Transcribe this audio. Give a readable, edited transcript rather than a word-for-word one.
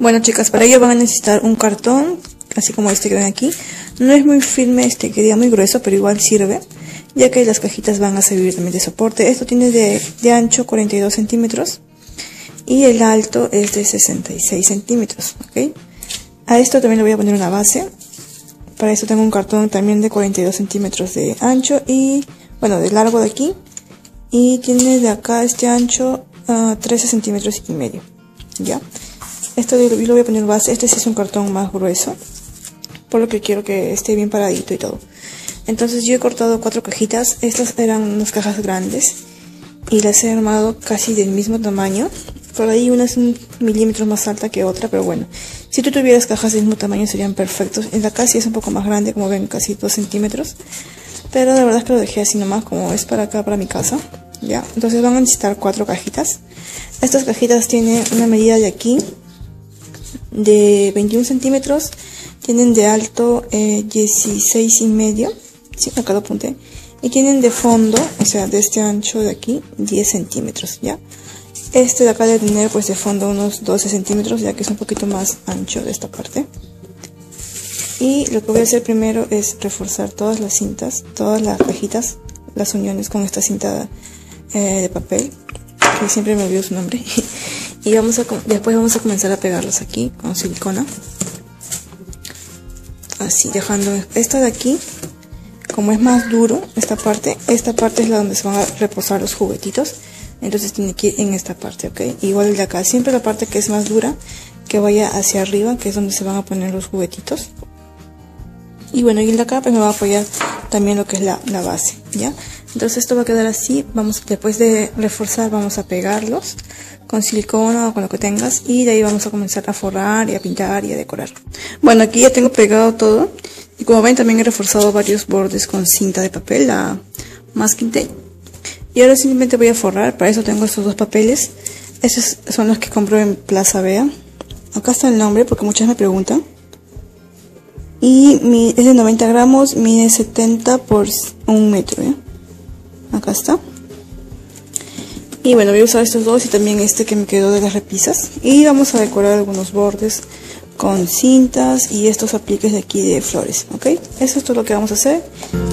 Bueno, chicas, para ello van a necesitar un cartón, así como este que ven aquí. No es muy firme, que diga muy grueso, pero igual sirve, ya que las cajitas van a servir también de soporte. Esto tiene de ancho 42 centímetros y el alto es de 66 centímetros, ¿ok? A esto también le voy a poner una base. Para esto tengo un cartón también de 42 centímetros de ancho y, bueno, de largo de aquí. Y tiene de acá este ancho 13 centímetros y medio, ¿ya? Esto yo lo voy a poner base. Este sí es un cartón más grueso, por lo que quiero que esté bien paradito y todo. Entonces yo he cortado 4 cajitas. Estas eran unas cajas grandes y las he armado casi del mismo tamaño. Por ahí una es un milímetro más alta que otra, pero bueno, si tú tuvieras cajas del mismo tamaño serían perfectos. En la casi es un poco más grande, como ven, casi 2 centímetros. Pero la verdad es que lo dejé así nomás, como es para acá, para mi casa, ¿ya? Entonces van a necesitar 4 cajitas. Estas cajitas tienen una medida de aquí de 21 centímetros. Tienen de alto 16 y medio, sí, acá lo apunté. Y tienen de fondo, o sea, de este ancho de aquí, 10 centímetros, ¿ya? Este de acá debe tener pues de fondo unos 12 centímetros, ya que es un poquito más ancho de esta parte. Y lo que voy a hacer primero es reforzar todas las cintas, todas las cajitas, las uniones con esta cinta de papel, que siempre me olvido su nombre. Y después vamos a comenzar a pegarlas aquí con silicona. Así, dejando esta de aquí, como es más duro esta parte es la donde se van a reposar los juguetitos. Entonces tiene que ir en esta parte, ¿ok? Igual de acá, siempre la parte que es más dura, que vaya hacia arriba, que es donde se van a poner los juguetitos. Y bueno, y de acá pues me va a apoyar también lo que es la base, ¿ya? Entonces esto va a quedar así. Vamos, después de reforzar, vamos a pegarlos con silicona o con lo que tengas. Y de ahí vamos a comenzar a forrar y a pintar y a decorar. Bueno, aquí ya tengo pegado todo. Y como ven, también he reforzado varios bordes con cinta de papel, la masking tape. Y ahora simplemente voy a forrar. Para eso tengo estos 2 papeles. Estos son los que compro en Plaza Vea. Acá está el nombre porque muchas me preguntan. Y es de 90 gramos, mide 70 por 1 metro, ¿eh? Acá está. Y bueno, voy a usar estos 2 y también este que me quedó de las repisas. Y vamos a decorar algunos bordes con cintas y estos apliques de aquí de flores, ¿ok? Eso es todo lo que vamos a hacer.